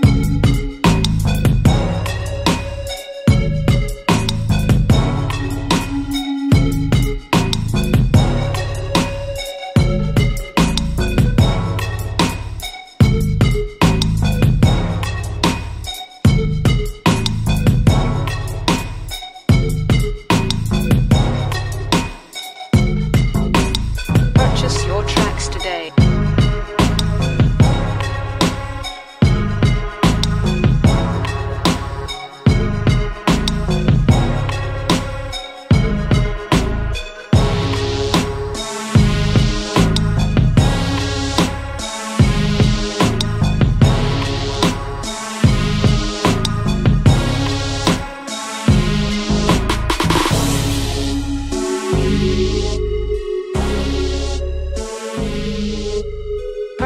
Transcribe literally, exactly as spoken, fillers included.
Purchase your tracks today.